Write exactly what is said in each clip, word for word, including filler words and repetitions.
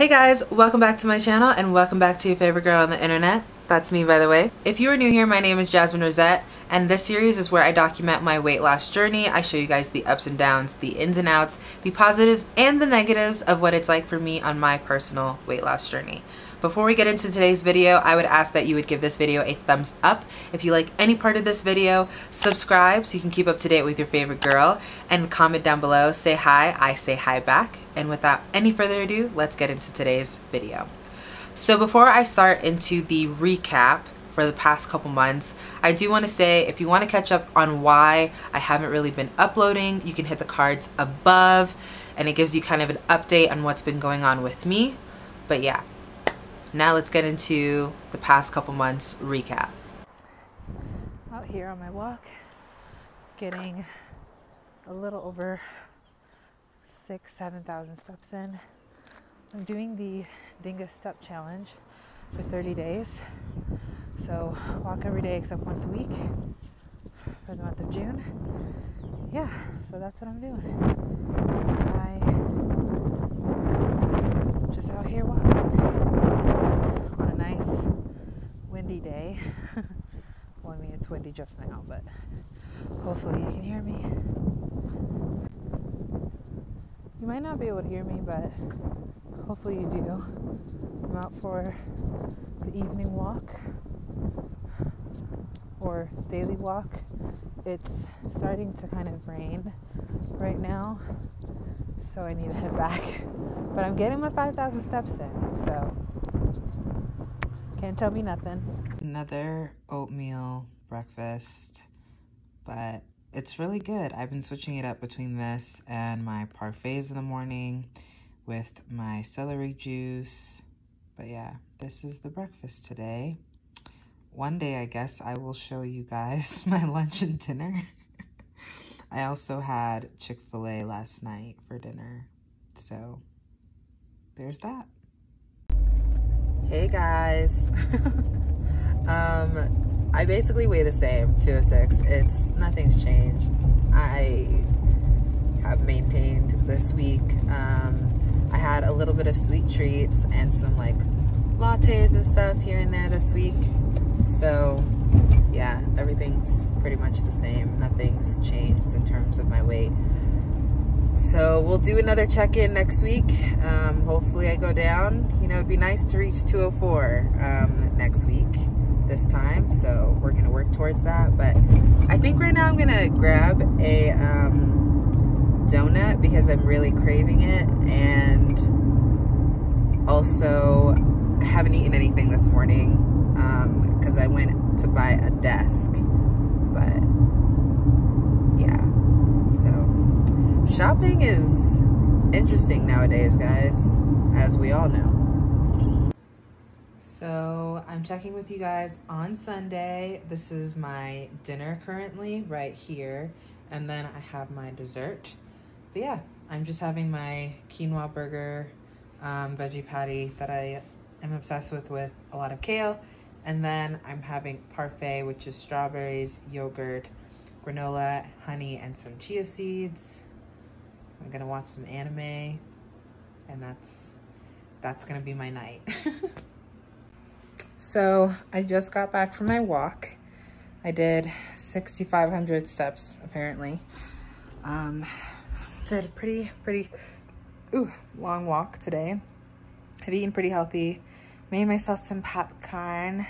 Hey guys, welcome back to my channel and welcome back to your favorite girl on the internet. That's me, by the way. If you are new here, my name is Jasmine Rosette and this series is where I document my weight loss journey. I show you guys the ups and downs, the ins and outs, the positives and the negatives of what it's like for me on my personal weight loss journey. Before we get into today's video, I would ask that you would give this video a thumbs up if you like any part of this video, subscribe so you can keep up to date with your favorite girl, and comment down below, say hi, I say hi back, and without any further ado, let's get into today's video. So before I start into the recap for the past couple months, I do want to say if you want to catch up on why I haven't really been uploading, you can hit the cards above and it gives you kind of an update on what's been going on with me, but yeah. Now let's get into the past couple months recap. Out here on my walk, getting a little over six, seven thousand steps in. I'm doing the Dinga Step Challenge for thirty days. So walk every day except once a week for the month of June. Yeah, so that's what I'm doing. I just out here walking. Nice windy day. Well, I mean, it's windy just now, but hopefully you can hear me. You might not be able to hear me, but hopefully you do. I'm out for the evening walk or daily walk. It's starting to kind of rain right now, so I need to head back. But I'm getting my five thousand steps in, so can't tell me nothing. Another oatmeal breakfast, but it's really good. I've been switching it up between this and my parfaits in the morning with my celery juice. But yeah, this is the breakfast today. One day, I guess I will show you guys my lunch and dinner. I also had Chick-fil-A last night for dinner, so there's that. Hey guys. um, I basically weigh the same, two oh six. It's nothing's changed. I have maintained this week. Um, I had a little bit of sweet treats and some like lattes and stuff here and there this week. So yeah, everything's pretty much the same. Nothing's changed in terms of my weight. So we'll do another check-in next week. Um, hopefully I go down. You know, it'd be nice to reach two oh four um, next week this time. So we're gonna work towards that. But I think right now I'm gonna grab a um, donut because I'm really craving it. And also I haven't eaten anything this morning um, because I went to buy a desk. But yeah, so. Shopping is interesting nowadays, guys, as we all know. So I'm checking with you guys on Sunday. This is my dinner currently right here. And then I have my dessert. But yeah, I'm just having my quinoa burger um, veggie patty that I am obsessed with with a lot of kale. And then I'm having parfait, which is strawberries, yogurt, granola, honey, and some chia seeds. I'm gonna watch some anime, and that's that's gonna be my night. So I just got back from my walk. I did sixty-five hundred steps apparently. Um, did a pretty pretty ooh, long walk today. I've eaten pretty healthy. Made myself some popcorn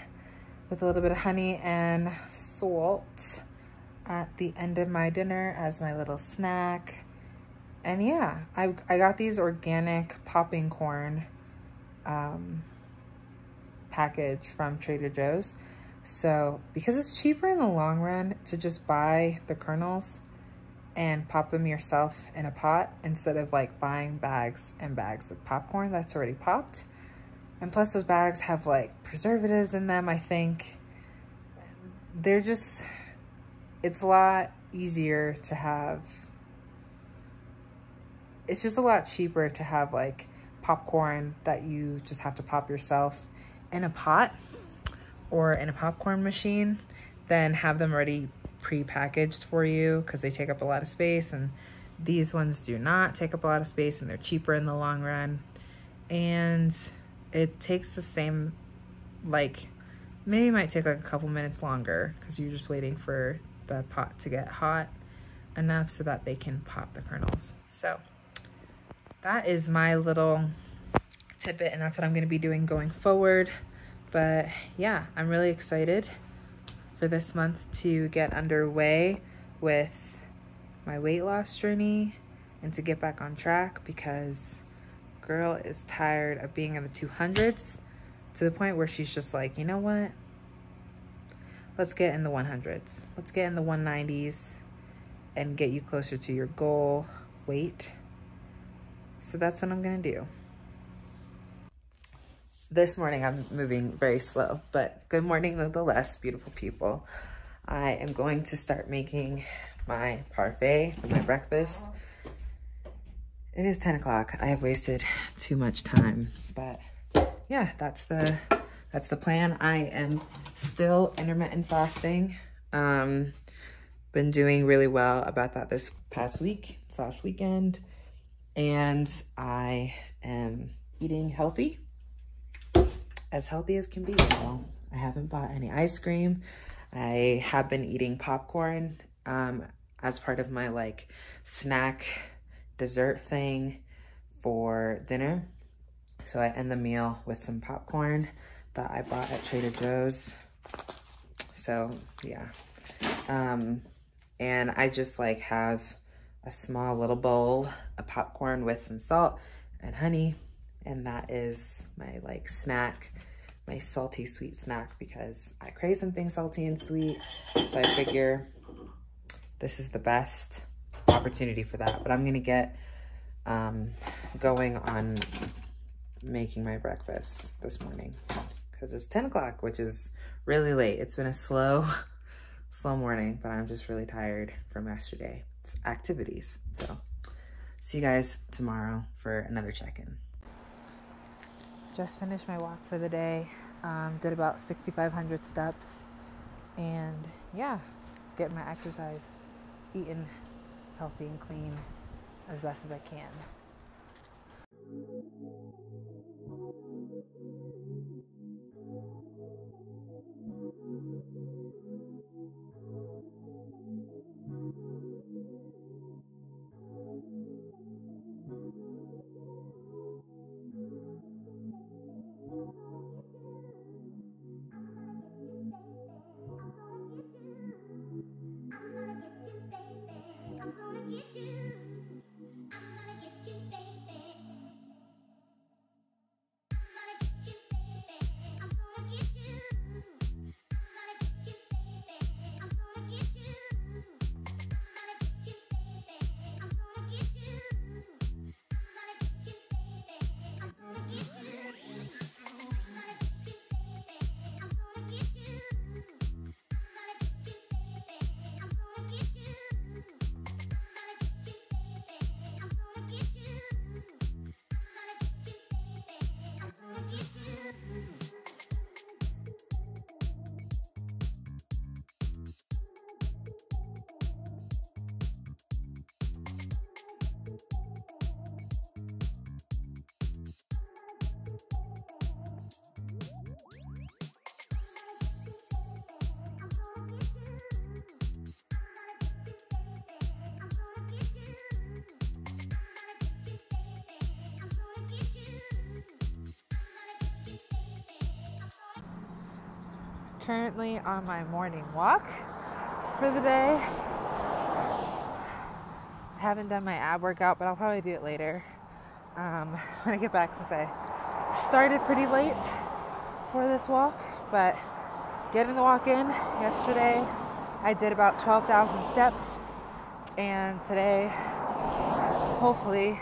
with a little bit of honey and salt at the end of my dinner as my little snack. And yeah, I, I got these organic popping corn um, package from Trader Joe's. So because it's cheaper in the long run to just buy the kernels and pop them yourself in a pot instead of like buying bags and bags of popcorn that's already popped. And plus those bags have like preservatives in them, I think. They're just, it's a lot easier to have. It's just a lot cheaper to have like popcorn that you just have to pop yourself in a pot or in a popcorn machine than have them already pre-packaged for you because they take up a lot of space, and these ones do not take up a lot of space and they're cheaper in the long run. and it takes the same, like, maybe it might take like a couple minutes longer because you're just waiting for the pot to get hot enough so that they can pop the kernels. So that is my little tidbit, and that's what I'm going to be doing going forward. But yeah, I'm really excited for this month to get underway with my weight loss journey and to get back on track, because girl is tired of being in the two hundreds to the point where she's just like, you know what, let's get in the hundreds, let's get in the one nineties and get you closer to your goal weight. So that's what I'm gonna do. This morning I'm moving very slow, but good morning nonetheless, beautiful people. I am going to start making my parfait for my breakfast. It is ten o'clock. I have wasted too much time, but yeah, that's the that's the plan. I am still intermittent fasting. Um, been doing really well about that this past week slash weekend, and I am eating healthy. As healthy as can be. Well, I haven't bought any ice cream. I have been eating popcorn um, as part of my like snack dessert thing for dinner. So I end the meal with some popcorn that I bought at Trader Joe's. So yeah. Um, and I just like have a small little bowl of popcorn with some salt and honey. And that is my like snack, my salty sweet snack, because I crave something salty and sweet. So I figure this is the best opportunity for that. But I'm gonna get um, going on making my breakfast this morning, because it's ten o'clock, which is really late. It's been a slow, slow morning, but I'm just really tired from yesterday's activities. So see you guys tomorrow for another check-in. Just finished my walk for the day, um, did about sixty-five hundred steps, and yeah, get my exercise, eating healthy and clean as best as I can. Currently on my morning walk for the day. I haven't done my ab workout, but I'll probably do it later um, when I get back, since I started pretty late for this walk. But getting the walk in yesterday, I did about twelve thousand steps, and today hopefully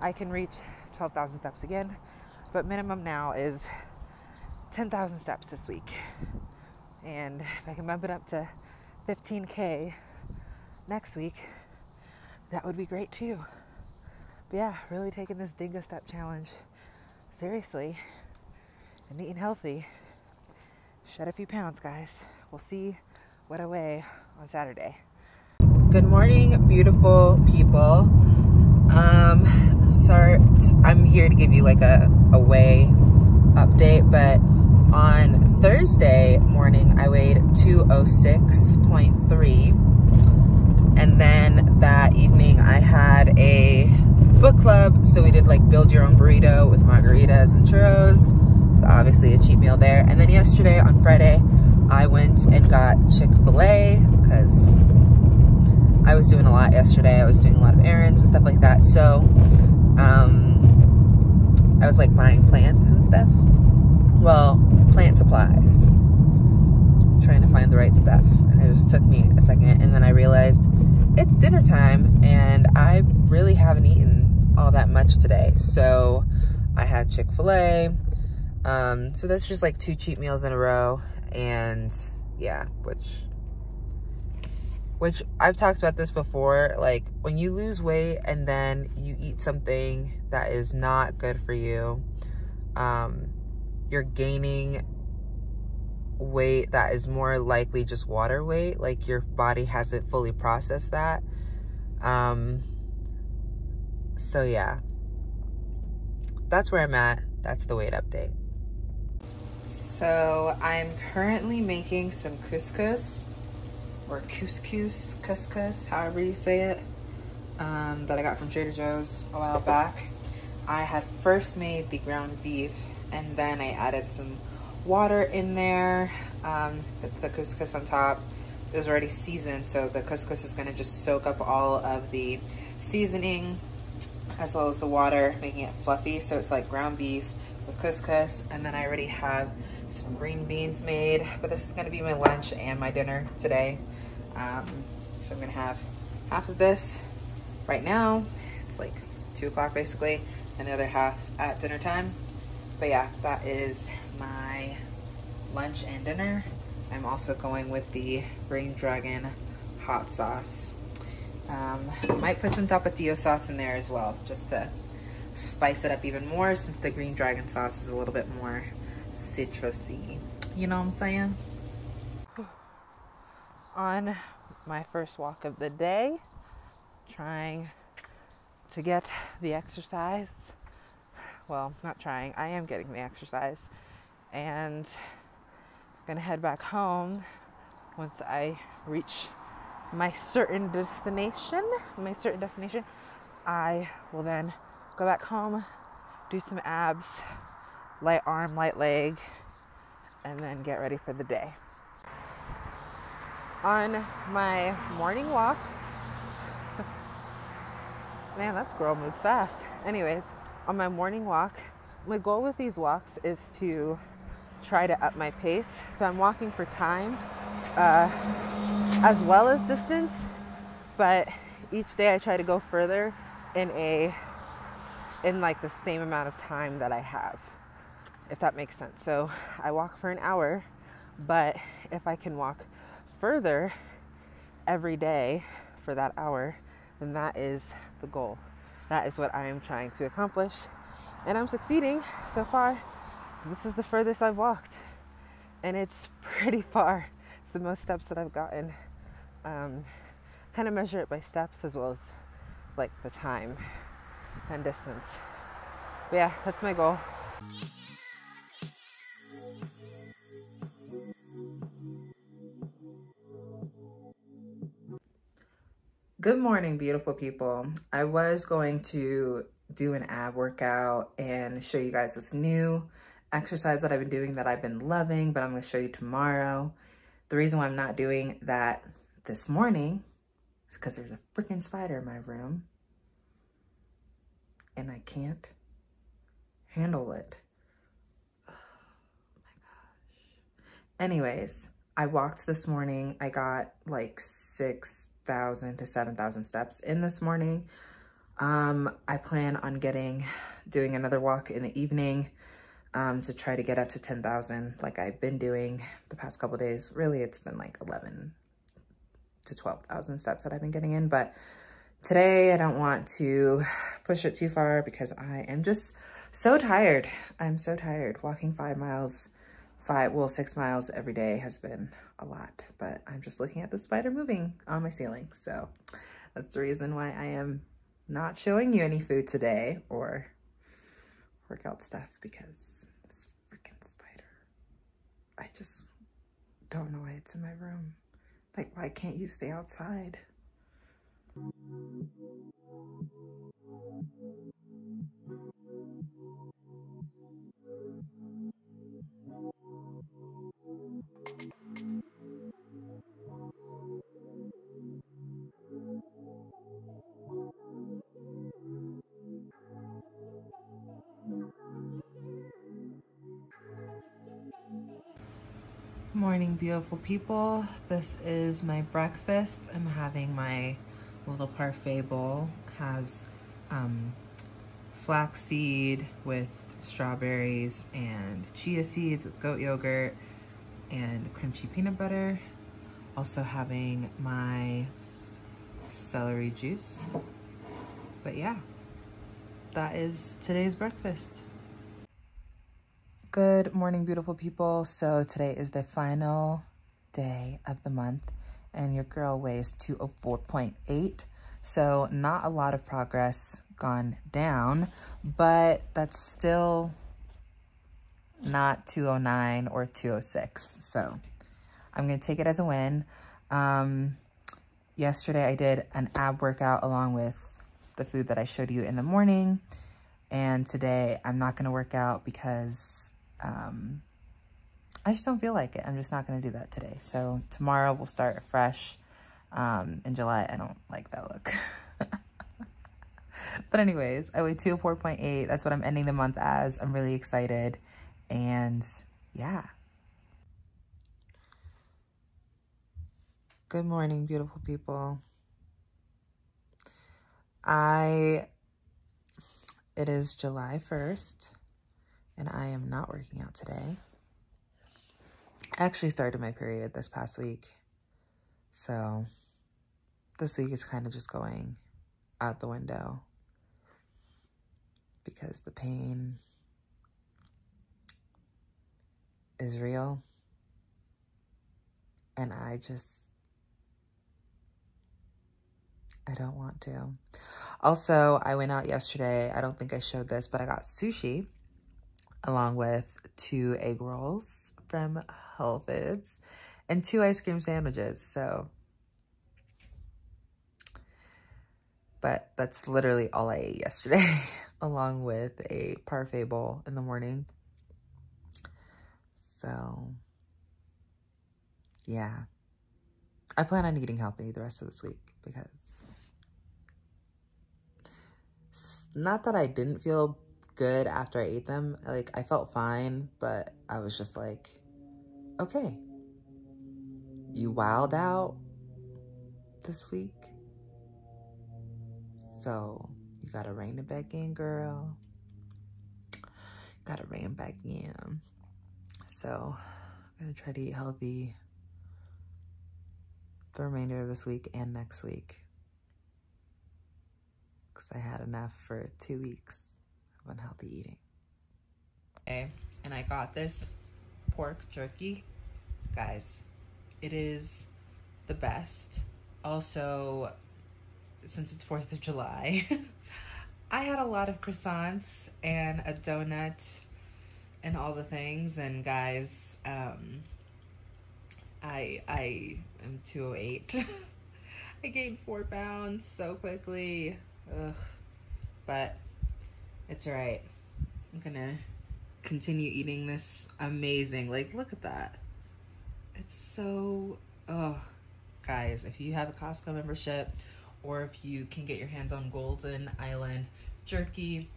I can reach twelve thousand steps again, but minimum now is ten thousand steps this week. And if I can bump it up to fifteen K next week, that would be great too. But yeah, really taking this Dinga Step Challenge seriously and eating healthy. Shed a few pounds, guys. We'll see what I weigh on Saturday. Good morning, beautiful people. Um, so I'm here to give you like a, a weigh update, but on Thursday morning, I weighed two oh six point three. And then that evening I had a book club. So we did like build your own burrito with margaritas and churros. So obviously a cheat meal there. And then yesterday on Friday, I went and got Chick-fil-A because I was doing a lot yesterday. I was doing a lot of errands and stuff like that. So um, I was like buying plants and stuff. Well, plant supplies. I'm trying to find the right stuff. And it just took me a second. And then I realized it's dinner time and I really haven't eaten all that much today. So I had Chick-fil-A. Um, so that's just like two cheat meals in a row. And yeah, which, which I've talked about this before, like when you lose weight and then you eat something that is not good for you, um, you're gaining weight that is more likely just water weight. Like your body hasn't fully processed that. Um, so yeah, that's where I'm at. That's the weight update. So I'm currently making some couscous or couscous, couscous, however you say it, um, that I got from Trader Joe's a while back. I had first made the ground beef and then I added some water in there, um, put the couscous on top. It was already seasoned, so the couscous is gonna just soak up all of the seasoning as well as the water, making it fluffy. So it's like ground beef with couscous. And then I already have some green beans made, but this is gonna be my lunch and my dinner today. Um, so I'm gonna have half of this right now. It's like two o'clock basically, and the other half at dinner time. But yeah, that is my lunch and dinner. I'm also going with the Green Dragon hot sauce. Um, might put some Tapatio sauce in there as well, just to spice it up even more since the Green Dragon sauce is a little bit more citrusy. You know what I'm saying? On my first walk of the day, trying to get the exercise. Well, not trying, I am getting the exercise. And I'm gonna head back home once I reach my certain destination, my certain destination, I will then go back home, do some abs, light arm, light leg, and then get ready for the day. On my morning walk, man, that squirrel moves fast. Anyways, on my morning walk, my goal with these walks is to try to up my pace. So I'm walking for time, uh, as well as distance, but each day I try to go further in a in like the same amount of time that I have, if that makes sense. So I walk for an hour, but if I can walk further every day for that hour, then that is the goal. That is what I am trying to accomplish, and I'm succeeding so far. This is the furthest I've walked, and it's pretty far. It's the most steps that I've gotten. Um, kind of measure it by steps as well as like the time and distance. But yeah, that's my goal. Good morning, beautiful people. I was going to do an ab workout and show you guys this new exercise that I've been doing that I've been loving, but I'm gonna show you tomorrow. The reason why I'm not doing that this morning is because there's a freaking spider in my room and I can't handle it. Oh my gosh. Anyways, I walked this morning. I got like six thousand to seven thousand steps in this morning. Um, I plan on getting, doing another walk in the evening. Um, to try to get up to ten thousand like I've been doing the past couple days. Really, it's been like eleven to twelve thousand steps that I've been getting in. But today I don't want to push it too far because I am just so tired. I'm so tired. Walking five miles, five, well, six miles every day has been a lot, but I'm just looking at the spider moving on my ceiling. So that's the reason why I am not showing you any food today or workout stuff because this freaking spider. I just don't know why it's in my room. Like, why can't you stay outside? Morning, beautiful people. This is my breakfast. I'm having my little parfait bowl. It has um, flaxseed with strawberries and chia seeds with goat yogurt and crunchy peanut butter. Also having my celery juice. But yeah, that is today's breakfast. Good morning, beautiful people. So today is the final day of the month and your girl weighs two oh four point eight. So not a lot of progress gone down, but that's still not two oh nine or two oh six. So I'm gonna take it as a win. Um, yesterday I did an ab workout along with the food that I showed you in the morning. And today I'm not gonna work out because Um, I just don't feel like it. I'm just not going to do that today. So tomorrow we'll start afresh. Um, in July, I don't like that look. But anyways, I weigh two oh four point eight. That's what I'm ending the month as. I'm really excited. And yeah. Good morning, beautiful people. I, it is July first. And I am not working out today. I actually started my period this past week. So this week is kind of just going out the window because the pain is real. And I just, I don't want to. Also, I went out yesterday. I don't think I showed this, but I got sushi along with two egg rolls from Whole Foods and two ice cream sandwiches, so. But that's literally all I ate yesterday, along with a parfait bowl in the morning. So, yeah. I plan on eating healthy the rest of this week because it's not that I didn't feel good after I ate them. Like, I felt fine, but I was just like, okay, you wowed out this week, so you gotta rein it back in, girl. Gotta rein back in. So I'm gonna try to eat healthy the remainder of this week and next week, because I had enough for two weeks. Unhealthy eating. Okay, and I got this pork jerky. Guys, it is the best. Also, since it's fourth of July, I had a lot of croissants and a donut and all the things. And guys, um, I, I am two oh eight. I gained four pounds so quickly. Ugh. But it's all right. I'm gonna continue eating this amazing. Like, look at that. It's so, oh, guys, if you have a Costco membership or if you can get your hands on Golden Island jerky,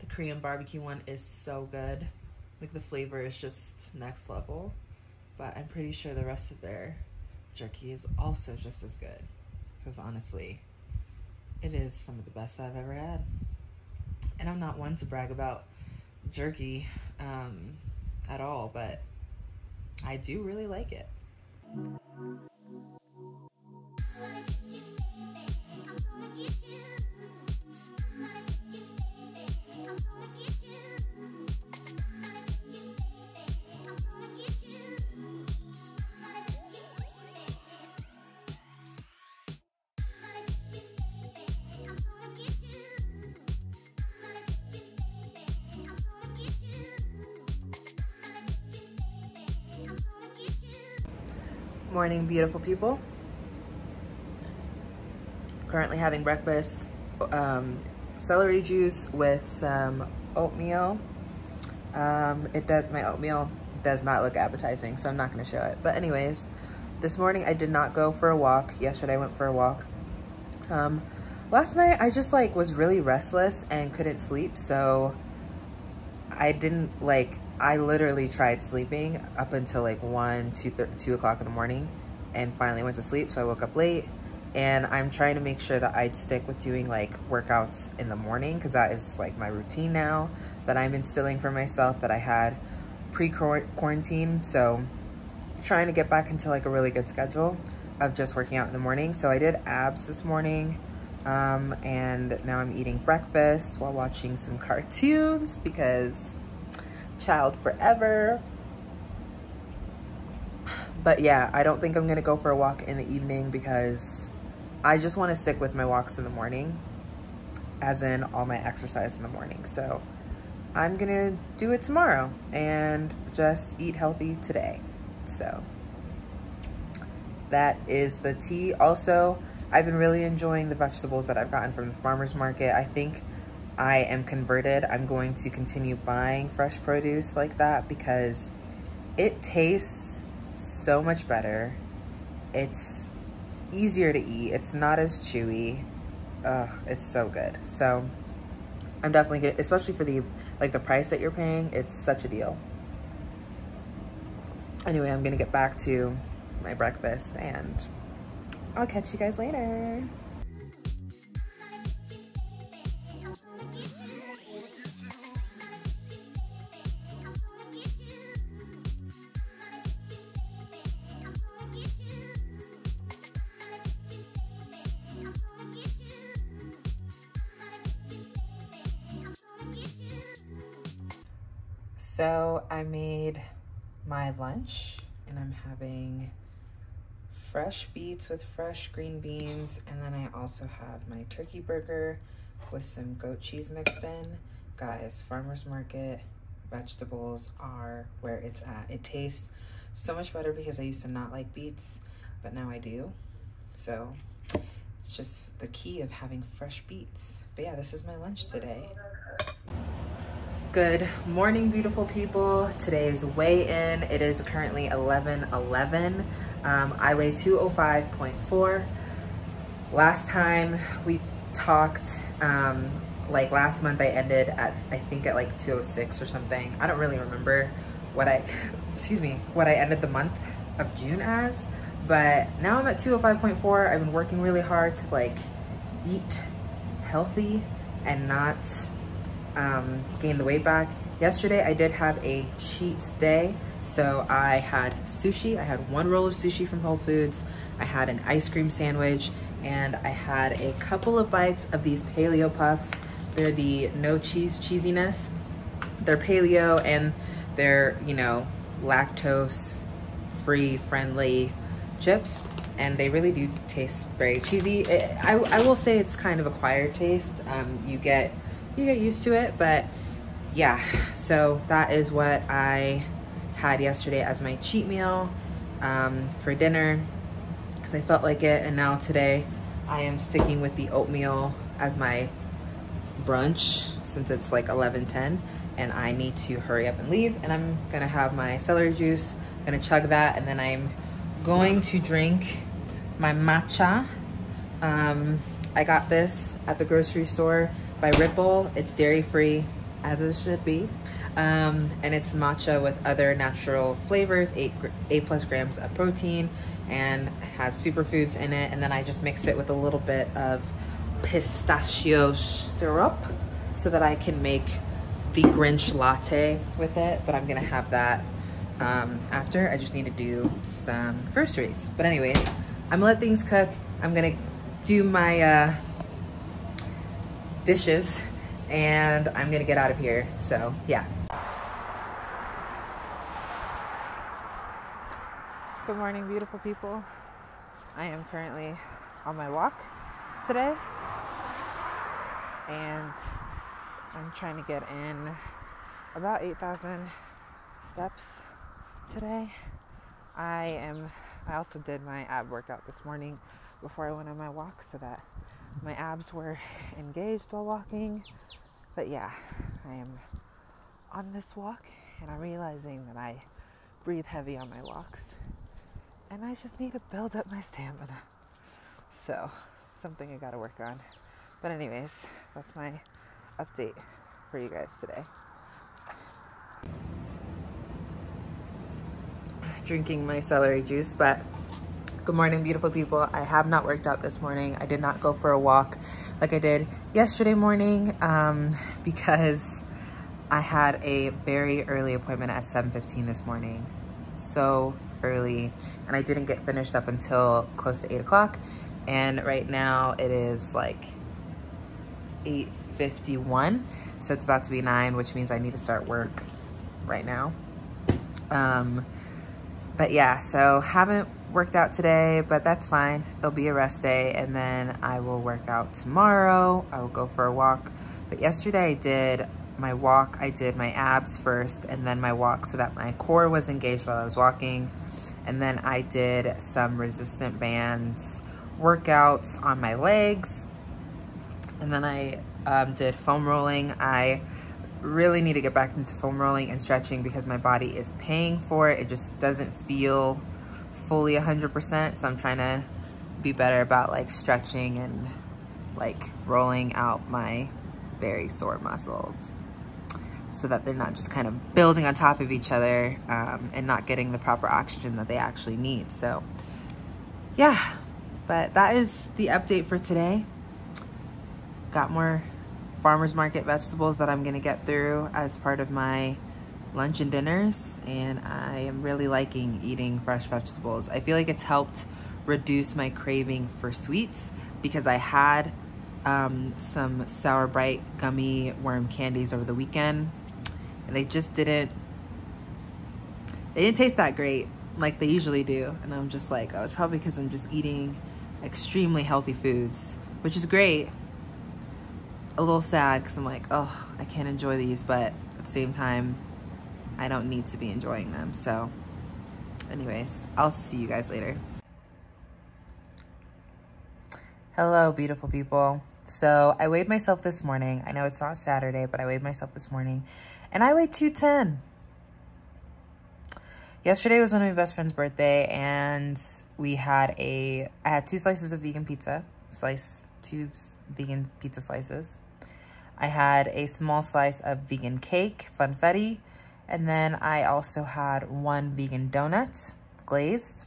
the Korean barbecue one is so good. Like, the flavor is just next level, but I'm pretty sure the rest of their jerky is also just as good because honestly, it is some of the best I've ever had. And I'm not one to brag about jerky um, at all, but I do really like it. morning, beautiful people. Currently having breakfast, um, celery juice with some oatmeal. Um, it does, my oatmeal does not look appetizing, so I'm not gonna show it. But anyways, this morning I did not go for a walk. Yesterday I went for a walk. Um, last night I just like was really restless and couldn't sleep. So I didn't like, I literally tried sleeping up until like one, two, two o'clock in the morning and finally went to sleep. So I woke up late, and I'm trying to make sure that I stick with doing like workouts in the morning, because that is like my routine now that I'm instilling for myself that I had pre-quarantine. So trying to get back into like a really good schedule of just working out in the morning. So I did abs this morning, um, and now I'm eating breakfast while watching some cartoons because child forever. But yeah, I don't think I'm gonna go for a walk in the evening because I just wanna stick with my walks in the morning, as in all my exercise in the morning. So I'm gonna do it tomorrow and just eat healthy today. So that is the tea. Also, I've been really enjoying the vegetables that I've gotten from the farmer's market. I think I am converted. I'm going to continue buying fresh produce like that because it tastes so much better. It's easier to eat. It's not as chewy. Ugh, it's so good. So I'm definitely good, especially for the, like the price that you're paying. It's such a deal. Anyway, I'm gonna get back to my breakfast and I'll catch you guys later. So I made my lunch and I'm having fresh beets with fresh green beans, and then I also have my turkey burger with some goat cheese mixed in. Guys, farmers market vegetables are where it's at. It tastes so much better because I used to not like beets, but now I do. So it's just the key of having fresh beets. But yeah, this is my lunch today. Good morning, beautiful people. Today's weigh-in. It is currently eleven eleven. Um, I weigh two oh five point four. Last time we talked, um, like last month I ended at, I think at like two oh six or something. I don't really remember what I, excuse me, what I ended the month of June as, but now I'm at two oh five point four. I've been working really hard to like eat healthy and not Um, gain the weight back. Yesterday I did have a cheat day. So I had sushi. I had one roll of sushi from Whole Foods. I had an ice cream sandwich, and I had a couple of bites of these paleo puffs. They're the no cheese cheesiness. They're paleo and they're, you know, lactose free friendly chips. And they really do taste very cheesy. It, I, I will say it's kind of acquired taste. Um, you get You get used to it, but yeah, so that is what I had yesterday as my cheat meal um, for dinner, because I felt like it. And now today I am sticking with the oatmeal as my brunch, since it's like eleven ten and I need to hurry up and leave. And I'm gonna have my celery juice, I'm gonna chug that, and then I'm going to drink my matcha. Um, I got this at the grocery store by Ripple. It's dairy free, as it should be, um, and it's matcha with other natural flavors, eight, eight plus grams of protein, and has superfoods in it. And then I just mix it with a little bit of pistachio syrup so that I can make the Grinch latte with it. But I'm gonna have that um, after. I just need to do some groceries. But anyways, I'm gonna let things cook. I'm gonna do my uh, dishes, and I'm gonna get out of here. So yeah. Good morning, beautiful people. I am currently on my walk today, and I'm trying to get in about eight thousand steps today. I am, I also did my ab workout this morning before I went on my walk so that my abs were engaged while walking. But yeah, I am on this walk and I'm realizing that I breathe heavy on my walks and I just need to build up my stamina. So something I gotta work on. But anyways, that's my update for you guys today. Drinking my celery juice, but good morning, beautiful people. I have not worked out this morning. I did not go for a walk like I did yesterday morning um, because I had a very early appointment at seven fifteen this morning. So early, and I didn't get finished up until close to eight o'clock. And right now it is like eight fifty-one. So it's about to be nine, which means I need to start work right now. Um, but yeah, so haven't worked out today, but that's fine. It'll be a rest day. And then I will work out tomorrow. I will go for a walk. But yesterday I did my walk. I did my abs first and then my walk so that my core was engaged while I was walking. And then I did some resistant bands workouts on my legs. And then I um, did foam rolling. I really need to get back into foam rolling and stretching because my body is paying for it. It just doesn't feel fully one hundred percent. So I'm trying to be better about like stretching and like rolling out my very sore muscles so that they're not just kind of building on top of each other um, and not getting the proper oxygen that they actually need. So yeah, but that is the update for today. Got more farmer's market vegetables that I'm gonna get through as part of my lunch and dinners, and I am really liking eating fresh vegetables. I feel like it's helped reduce my craving for sweets because I had um, some Sour Bright gummy worm candies over the weekend and they just didn't, they didn't taste that great like they usually do. And I'm just like, oh, it's probably because I'm just eating extremely healthy foods, which is great. A little sad because I'm like, oh, I can't enjoy these, but at the same time, I don't need to be enjoying them. So anyways, I'll see you guys later. Hello, beautiful people. So I weighed myself this morning. I know it's not Saturday, but I weighed myself this morning and I weighed two ten. Yesterday was one of my best friend's birthday and we had a, I had two slices of vegan pizza, slice, two vegan pizza slices. I had a small slice of vegan cake, funfetti, and then I also had one vegan donut, glazed,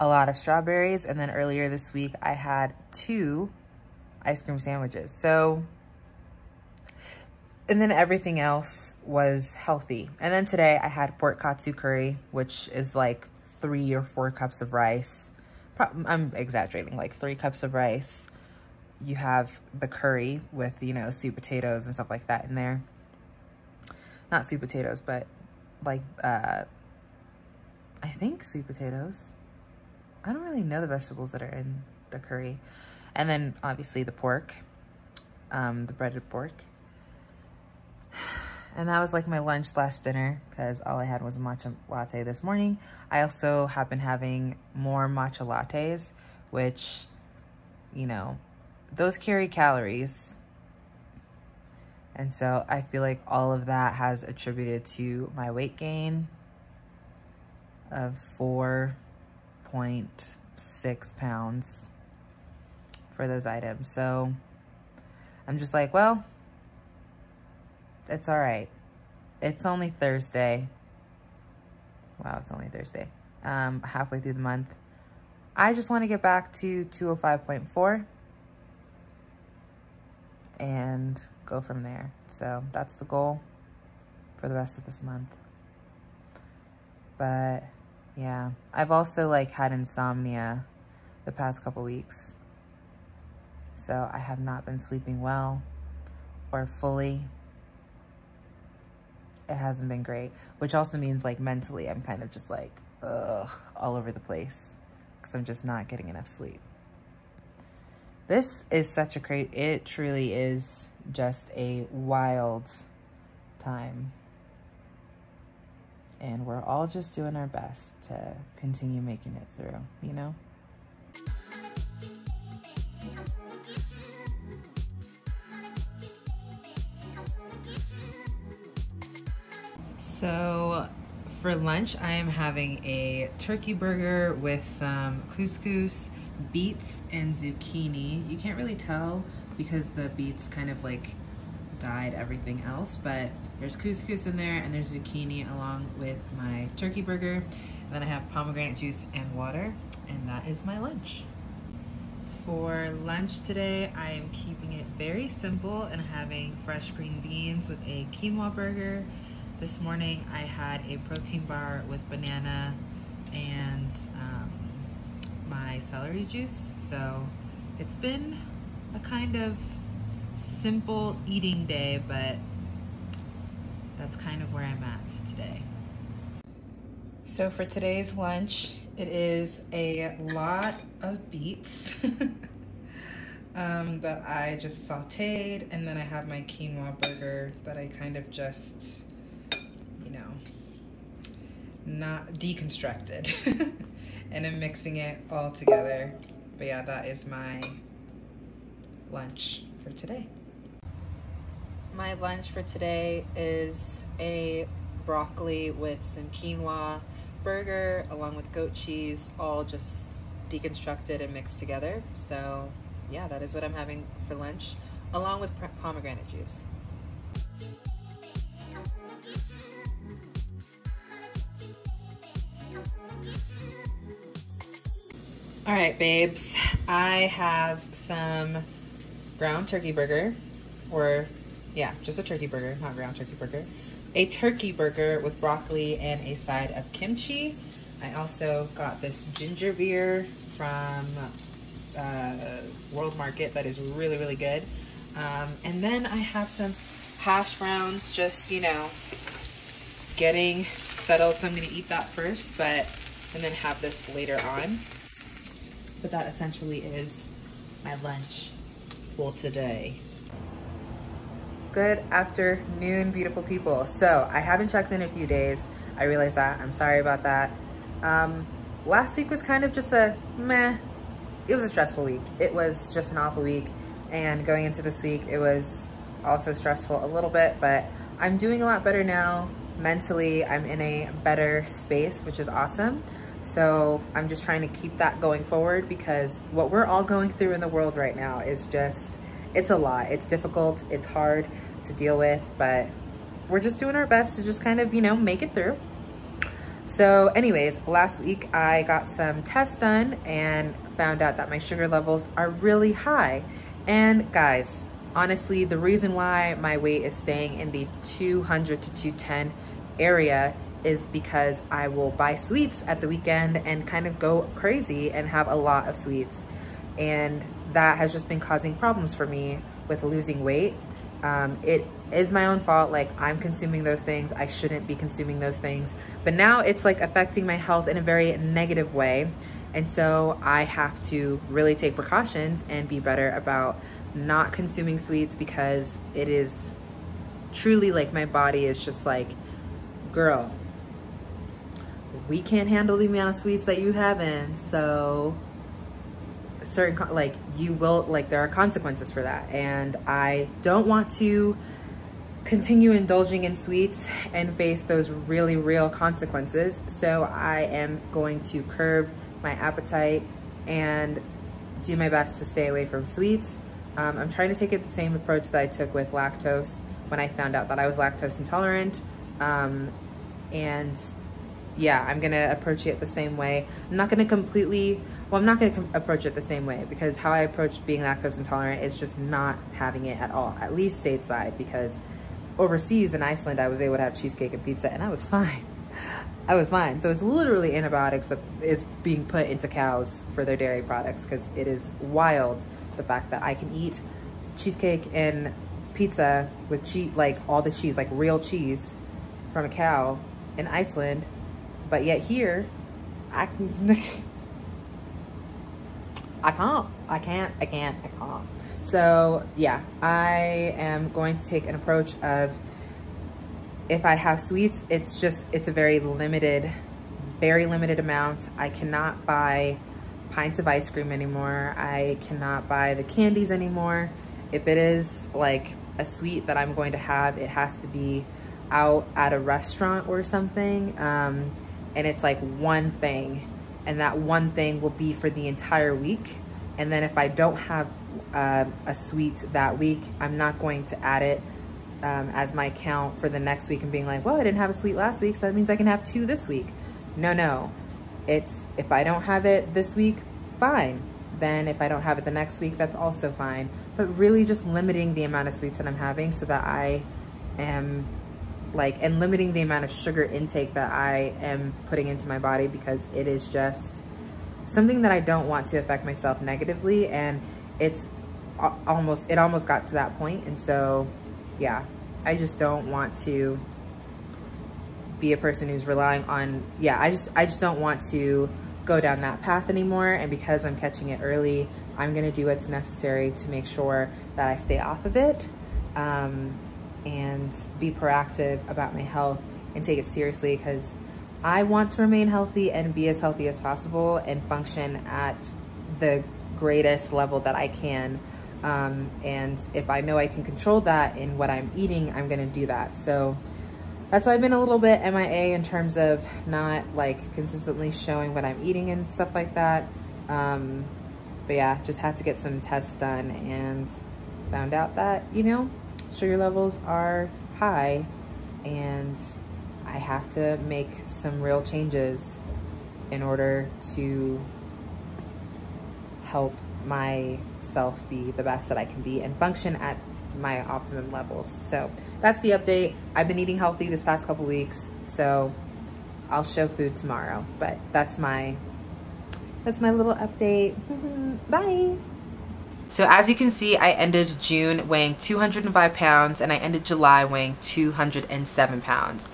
a lot of strawberries, and then earlier this week I had two ice cream sandwiches. So, and then everything else was healthy. And then today I had pork katsu curry, which is like three or four cups of rice. I'm exaggerating, like three cups of rice. You have the curry with, you know, sweet potatoes and stuff like that in there. Not sweet potatoes, but like, uh, I think sweet potatoes. I don't really know the vegetables that are in the curry. And then obviously the pork, um, the breaded pork. And that was like my lunch slash dinner because all I had was a matcha latte this morning. I also have been having more matcha lattes, which, you know, those carry calories. And so I feel like all of that has attributed to my weight gain of four point six pounds for those items. So I'm just like, well, it's all right. It's only Thursday. Wow, it's only Thursday. Um, halfway through the month. I just want to get back to two oh five point four and go from there. So that's the goal for the rest of this month. But yeah, I've also like had insomnia the past couple weeks. So I have not been sleeping well or fully. It hasn't been great, which also means like mentally I'm kind of just like, ugh, all over the place because I'm just not getting enough sleep. This is such a crazy, it truly is just a wild time and we're all just doing our best to continue making it through, you know? So for lunch, I am having a turkey burger with some couscous, beets, and zucchini. You can't really tell because the beets kind of like dyed everything else, but there's couscous in there and there's zucchini along with my turkey burger. And then I have pomegranate juice and water, and that is my lunch. For lunch today, I am keeping it very simple and having fresh green beans with a quinoa burger. This morning I had a protein bar with banana and um, my celery juice. So it's been a kind of simple eating day, but that's kind of where I'm at today. So for today's lunch, it is a lot of beets um, that I just sauteed, and then I have my quinoa burger that I kind of just know, not deconstructed and I'm mixing it all together. But yeah, that is my lunch for today. My lunch for today is a broccoli with some quinoa burger along with goat cheese, all just deconstructed and mixed together. So yeah, that is what I'm having for lunch along with pomegranate juice. All right, babes, I have some ground turkey burger, or yeah, just a turkey burger, not ground turkey burger. A turkey burger with broccoli and a side of kimchi. I also got this ginger beer from uh, World Market that is really, really good. Um, and then I have some hash browns, just, you know, getting settled. So I'm gonna eat that first, but, and then have this later on. But that essentially is my lunch for today. Good afternoon, beautiful people. So I haven't checked in a few days. I realize that, I'm sorry about that. Um, last week was kind of just a meh. It was a stressful week. It was just an awful week. And going into this week, it was also stressful a little bit, but I'm doing a lot better now. Mentally, I'm in a better space, which is awesome. So I'm just trying to keep that going forward, because what we're all going through in the world right now is just, it's a lot. It's difficult, it's hard to deal with, but we're just doing our best to just kind of, you know, make it through. So anyways, last week I got some tests done and found out that my sugar levels are really high. And guys, honestly, the reason why my weight is staying in the two hundred to two ten area is because I will buy sweets at the weekend and kind of go crazy and have a lot of sweets. And that has just been causing problems for me with losing weight. Um, it is my own fault. Like, I'm consuming those things. I shouldn't be consuming those things. But now it's like affecting my health in a very negative way. And so I have to really take precautions and be better about not consuming sweets, because it is truly like my body is just like, girl, we can't handle the amount of sweets that you have in, so certain, like, you will, like, there are consequences for that. And I don't want to continue indulging in sweets and face those really real consequences. So I am going to curb my appetite and do my best to stay away from sweets. Um, I'm trying to take it the same approach that I took with lactose when I found out that I was lactose intolerant. Um, and yeah, I'm going to approach it the same way. I'm not going to completely, well, I'm not going to approach it the same way, because how I approach being lactose intolerant is just not having it at all, at least stateside, because overseas in Iceland, I was able to have cheesecake and pizza and I was fine. I was fine. So it's literally antibiotics that is being put into cows for their dairy products, because it is wild, the fact that I can eat cheesecake and pizza with cheese, like all the cheese, like real cheese from a cow in Iceland, but yet here, I can, I can't, I can't, I can't, I can't. So yeah, I am going to take an approach of If I have sweets, it's just, it's a very limited, very limited amount. I cannot buy pints of ice cream anymore. I cannot buy the candies anymore. If it is like a sweet that I'm going to have, it has to be out at a restaurant or something. Um, and it's like one thing, and that one thing will be for the entire week. And then if I don't have uh, a sweet that week, I'm not going to add it um, as my count for the next week and being like, well, I didn't have a sweet last week, so that means I can have two this week. No, no. It's if I don't have it this week, fine. Then if I don't have it the next week, that's also fine. But really just limiting the amount of sweets that I'm having so that I am like, and limiting the amount of sugar intake that I am putting into my body, because it is just something that I don't want to affect myself negatively. And it's almost, it almost got to that point. And so, yeah, I just don't want to be a person who's relying on, yeah, I just, I just don't want to go down that path anymore. And because I'm catching it early, I'm going to do what's necessary to make sure that I stay off of it, um, and be proactive about my health and take it seriously, because I want to remain healthy and be as healthy as possible and function at the greatest level that I can. Um, and if I know I can control that in what I'm eating, I'm going to do that. So that's why I've been a little bit M I A in terms of not like consistently showing what I'm eating and stuff like that. Um, but yeah, just had to get some tests done and found out that, you know, sugar levels are high and I have to make some real changes in order to help myself be the best that I can be and function at my optimum levels. So that's the update. I've been eating healthy this past couple weeks, so I'll show food tomorrow, but that's my, that's my little update. Bye. So as you can see, I ended June weighing two hundred five pounds and I ended July weighing two hundred seven pounds.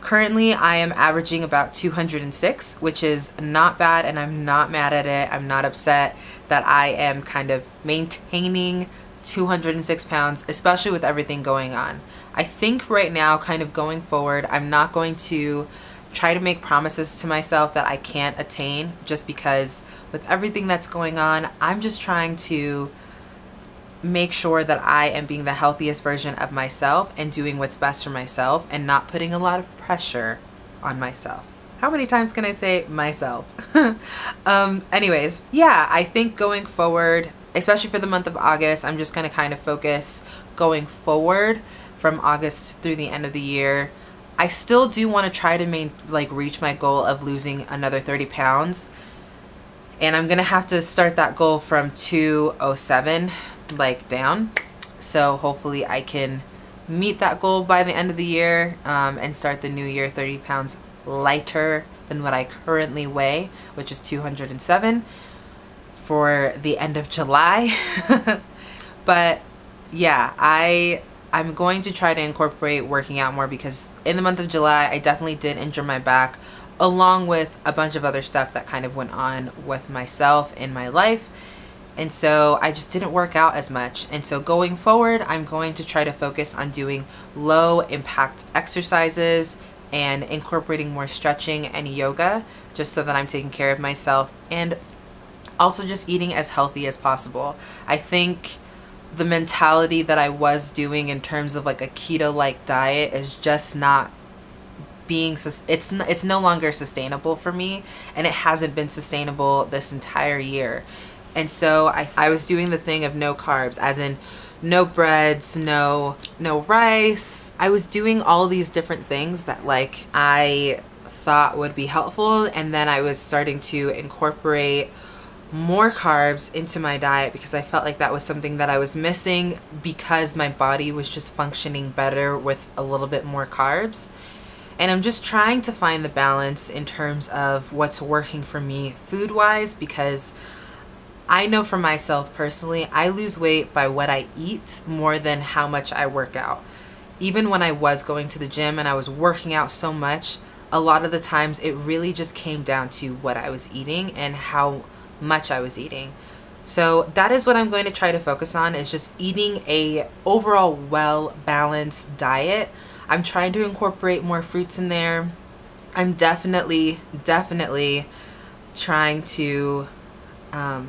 Currently, I am averaging about two hundred six, which is not bad, and I'm not mad at it. I'm not upset that I am kind of maintaining two hundred six pounds, especially with everything going on. I think right now, kind of going forward, I'm not going to try to make promises to myself that I can't attain, just because with everything that's going on, I'm just trying to make sure that I am being the healthiest version of myself and doing what's best for myself and not putting a lot of pressure on myself. How many times can I say myself? um, anyways, yeah, I think going forward, especially for the month of August, I'm just gonna kind of focus going forward from August through the end of the year. I still do want to try to main, like reach my goal of losing another thirty pounds. And I'm gonna have to start that goal from two oh seven like down. So hopefully I can meet that goal by the end of the year, um, and start the new year thirty pounds lighter than what I currently weigh, which is two hundred seven for the end of July. But yeah, I, I'm going to try to incorporate working out more, because in the month of July, I definitely did injure my back, along with a bunch of other stuff that kind of went on with myself in my life. And so I just didn't work out as much. And so going forward, I'm going to try to focus on doing low impact exercises and incorporating more stretching and yoga, just so that I'm taking care of myself and also just eating as healthy as possible. I think the mentality that I was doing in terms of like a keto-like diet is just not being, it's it's no longer sustainable for me, and it hasn't been sustainable this entire year. And so I, I was doing the thing of no carbs, as in no breads, no, no rice. I was doing all these different things that like I thought would be helpful. And then I was starting to incorporate more carbs into my diet, because I felt like that was something that I was missing, because my body was just functioning better with a little bit more carbs. And I'm just trying to find the balance in terms of what's working for me food-wise, because I know for myself personally, I lose weight by what I eat more than how much I work out. Even when I was going to the gym and I was working out so much, a lot of the times it really just came down to what I was eating and how much I was eating. So that is what I'm going to try to focus on, is just eating a overall well-balanced diet. I'm trying to incorporate more fruits in there. I'm definitely, definitely trying to um,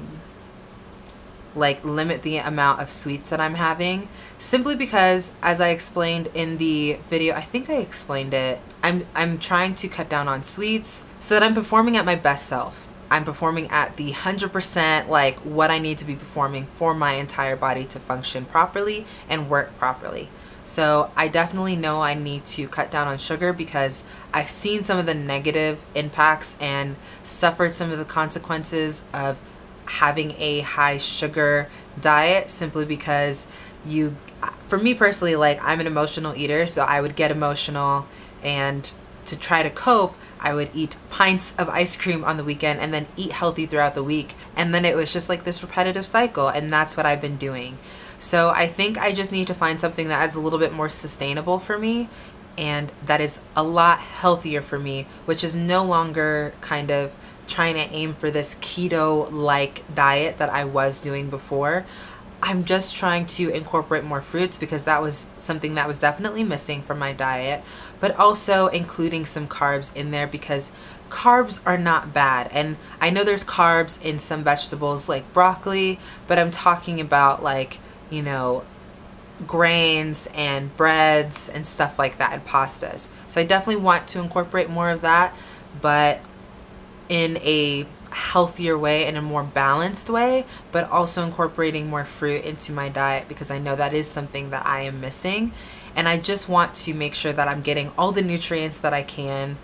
like limit the amount of sweets that I'm having, simply because, as I explained in the video, I think I explained it, I'm, I'm trying to cut down on sweets so that I'm performing at my best self. I'm performing at the one hundred percent, like what I need to be performing for my entire body to function properly and work properly. So I definitely know I need to cut down on sugar, because I've seen some of the negative impacts and suffered some of the consequences of having a high sugar diet, simply because you, for me personally, like I'm an emotional eater, so I would get emotional, and to try to cope, I would eat pints of ice cream on the weekend and then eat healthy throughout the week. And then it was just like this repetitive cycle, and that's what I've been doing. So I think I just need to find something that is a little bit more sustainable for me, and that is a lot healthier for me, which is no longer kind of trying to aim for this keto-like diet that I was doing before. I'm just trying to incorporate more fruits, because that was something that was definitely missing from my diet, but also including some carbs in there, because carbs are not bad. And I know there's carbs in some vegetables like broccoli, but I'm talking about like, you know, grains and breads and stuff like that, and pastas. So I definitely want to incorporate more of that, but in a healthier way, in a more balanced way, but also incorporating more fruit into my diet, because I know that is something that I am missing. And I just want to make sure that I'm getting all the nutrients that I can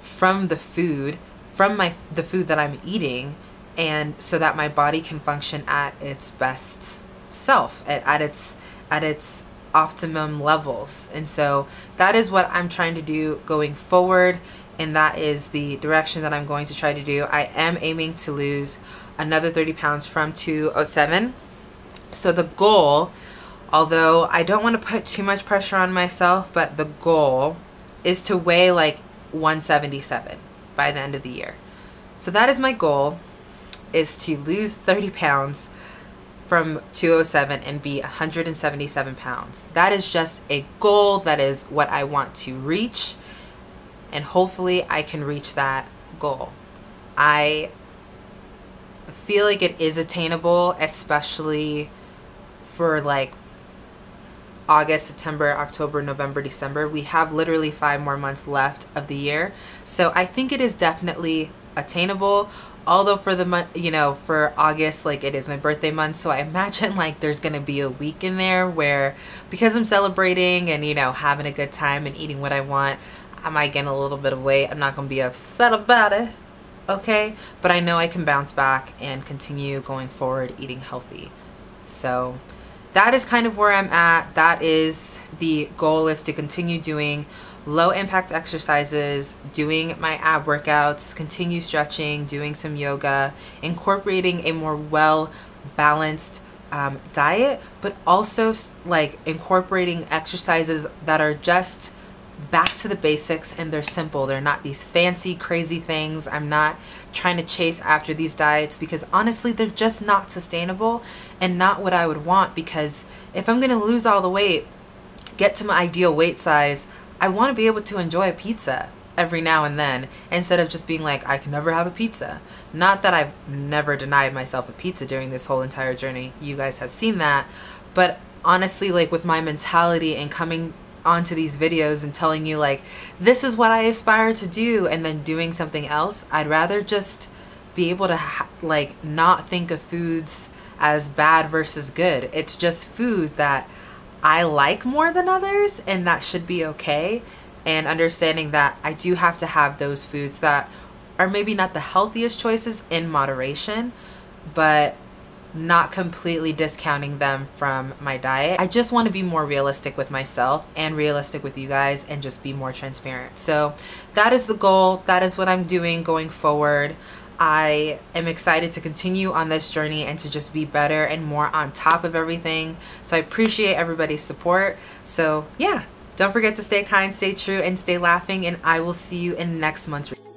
from the food, from my the food that I'm eating, and so that my body can function at its best self, at, at its at its optimum levels. And so that is what I'm trying to do going forward, and that is the direction that I'm going to try to do. I am aiming to lose another thirty pounds from two oh seven. So the goal, although I don't want to put too much pressure on myself, but the goal is to weigh like one seventy-seven by the end of the year. So that is my goal, is to lose thirty pounds from two oh seven and be one hundred seventy-seven pounds. That is just a goal. That is what I want to reach, and hopefully I can reach that goal. I feel like it is attainable, especially for like August, September, October, November, December. We have literally five more months left of the year. So I think it is definitely attainable. Although for the month, you know, for August, like it is my birthday month. So I imagine like there's going to be a week in there where, because I'm celebrating and, you know, having a good time and eating what I want, I might gain a little bit of weight. I'm not going to be upset about it. Okay. But I know I can bounce back and continue going forward eating healthy. So that is kind of where I'm at. That is the goal, is to continue doing low impact exercises, doing my ab workouts, continue stretching, doing some yoga, incorporating a more well balanced um, diet, but also like incorporating exercises that are just back to the basics, and they're simple. They're not these fancy crazy things. I'm not trying to chase after these diets, because honestly they're just not sustainable and not what I would want, because if I'm gonna lose all the weight, get to my ideal weight size, I want to be able to enjoy a pizza every now and then, instead of just being like, I can never have a pizza. Not that I've never denied myself a pizza during this whole entire journey, you guys have seen that, but honestly, like with my mentality and coming onto these videos and telling you like, this is what I aspire to do, and then doing something else, I'd rather just be able to ha like not think of foods as bad versus good. It's just food that I like more than others, and that should be okay. And understanding that I do have to have those foods that are maybe not the healthiest choices in moderation, but not completely discounting them from my diet. I just want to be more realistic with myself and realistic with you guys, and just be more transparent. So that is the goal. That is what I'm doing going forward. I am excited to continue on this journey and to just be better and more on top of everything. So I appreciate everybody's support. So yeah, don't forget to stay kind, stay true, and stay laughing, and I will see you in next month's